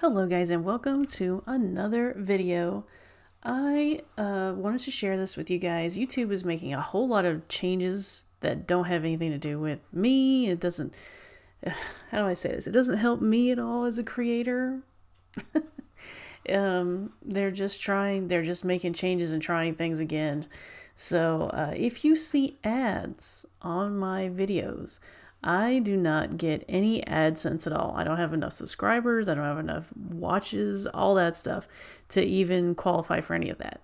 Hello guys and welcome to another video. I wanted to share this with you guys. YouTube is making a whole lot of changes that don't have anything to do with me. It doesn't, how do I say this? It doesn't help me at all as a creator. They're just making changes and trying things again. So if you see ads on my videos, I do not get any AdSense at all. I don't have enough subscribers. I don't have enough watches, all that stuff to even qualify for any of that.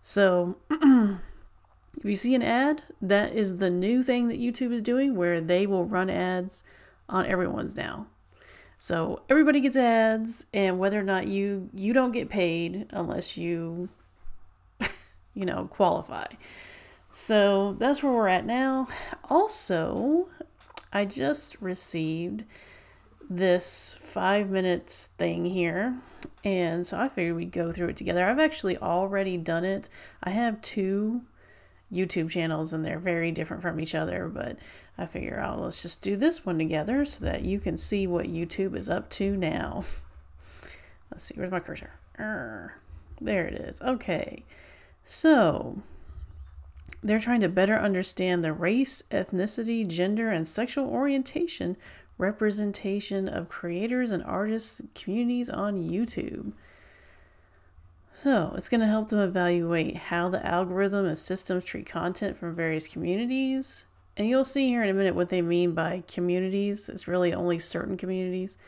So if you see an ad, that is the new thing that YouTube is doing where they will run ads on everyone's now. So everybody gets ads, and whether or not you don't get paid unless you qualify. So that's where we're at now. Also, I just received this 5 minutes thing here, and so I figured we'd go through it together. I've actually already done it. I have two YouTube channels and they're very different from each other, but I figure, oh, let's just do this one together so that you can see what YouTube is up to now. Let's see, where's my cursor? There it is. Okay, so they're trying to better understand the race, ethnicity, gender, and sexual orientation representation of creators and artists' communities on YouTube. So it's going to help them evaluate how the algorithm and systems treat content from various communities. And you'll see here in a minute what they mean by communities. It's really only certain communities.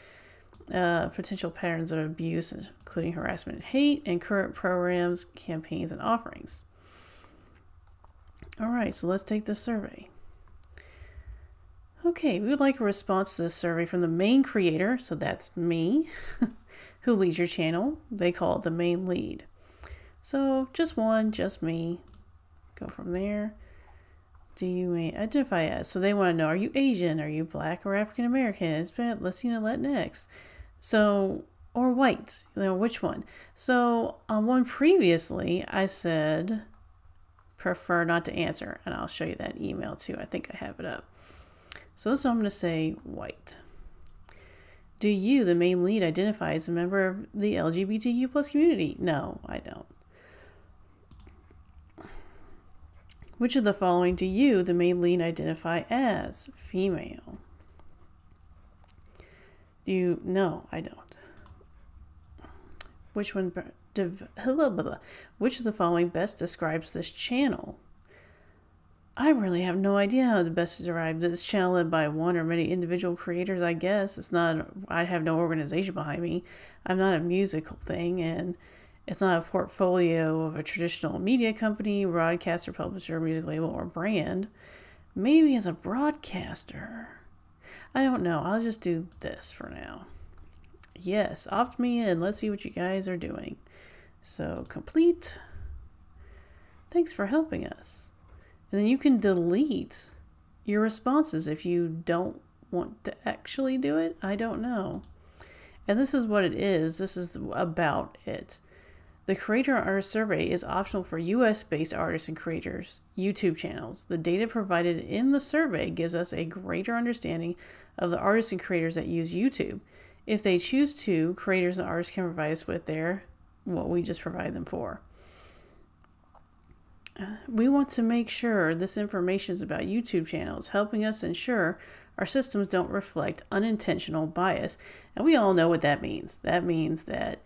Potential patterns of abuse, including harassment and hate, and current programs, campaigns, and offerings. All right, so let's take this survey. Okay, we would like a response to this survey from the main creator, so that's me, who leads your channel. They call it the main lead. So just one, just me. Go from there. Do you identify as? So they want to know, are you Asian? Are you Black or African American? Hispanic, Latino, Latinx? So, or white, which one? So on one previously, I said, prefer not to answer, and I'll show you that email too. I think I have it up. So this one I'm going to say white. Do you, the main lead, identify as a member of the LGBTQ plus community? No, I don't. Which of the following do you, the main lead, identify as? Female. Do you? No, I don't. Which one? Which of the following best describes this channel? I really have no idea how the best describes this channel, led by one or many individual creators, I guess. It's not, I have no organization behind me. I'm not a musical thing, and it's not a portfolio of a traditional media company, broadcaster, publisher, music label, or brand. Maybe as a broadcaster. I don't know. I'll just do this for now. Yes, opt me in. Let's see what you guys are doing. So complete. Thanks for helping us. And then you can delete your responses if you don't want to actually do it. I don't know. And this is what it is. This is about it. The creator artist survey is optional for US-based artists and creators' YouTube channels. The data provided in the survey gives us a greater understanding of the artists and creators that use YouTube. If they choose to, creators and artists can provide us with their what we just provide them for. We want to make sure this information is about YouTube channels, helping us ensure our systems don't reflect unintentional bias. And we all know what that means. That means that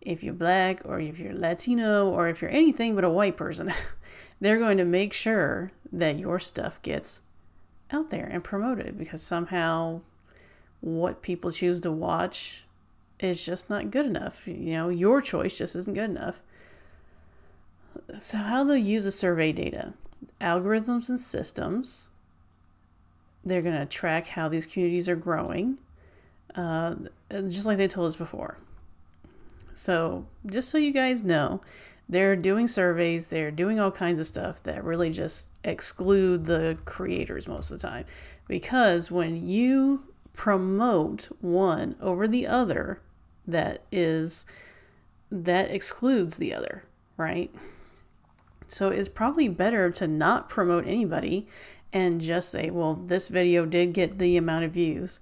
if you're Black or if you're Latino or if you're anything but a white person, they're going to make sure that your stuff gets out there and promoted, because somehow what people choose to watch is just not good enough. Your choice just isn't good enough. So how they'll use the survey data, algorithms and systems. They're going to track how these communities are growing, just like they told us before. So just so you guys know, they're doing surveys, they're doing all kinds of stuff that really just exclude the creators most of the time, because when you promote one over the other, that excludes the other, right? So it's probably better to not promote anybody and just say, well, this video did get the amount of views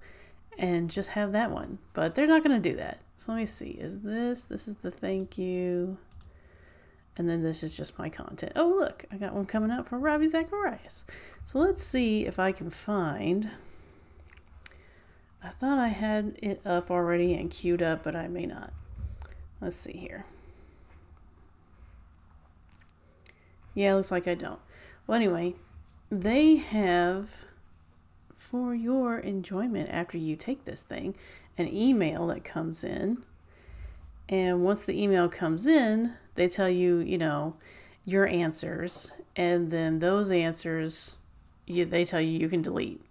and just have that one, but they're not going to do that. So let me see, is this is the thank you, and then this is just my content. Oh look, I got one coming up from Robbie Zacharias. So let's see if I can find, I thought I had it up already and queued up, but I may not. Let's see here. Yeah, looks like I don't. Well, anyway, they have, for your enjoyment after you take this thing, an email that comes in. And once the email comes in, they tell you, you know, your answers. And then those answers, they tell you you can delete.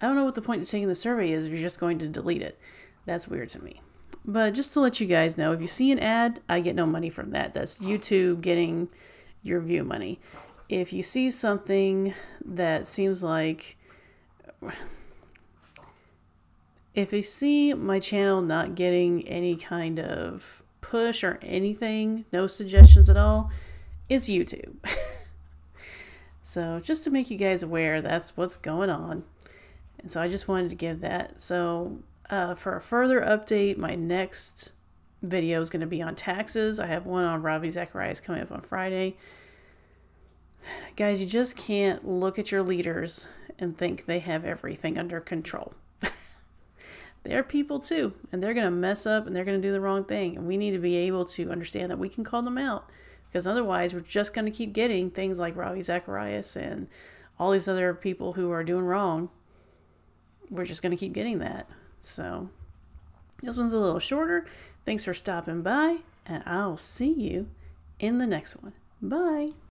I don't know what the point of taking the survey is if you're just going to delete it. That's weird to me. But just to let you guys know, if you see an ad, I get no money from that. That's YouTube getting your view money. If you see something that seems like, if you see my channel not getting any kind of push or anything, no suggestions at all, it's YouTube. So just to make you guys aware, that's what's going on. And so I just wanted to give that. So for a further update, my next video is going to be on taxes. I have one on Ravi Zacharias coming up on Friday. Guys, you just can't look at your leaders and think they have everything under control. They're people too, and they're going to mess up and they're going to do the wrong thing. And we need to be able to understand that we can call them out, because otherwise we're just going to keep getting things like Ravi Zacharias and all these other people who are doing wrong. We're just going to keep getting that. So this one's a little shorter. Thanks for stopping by, and I'll see you in the next one. Bye.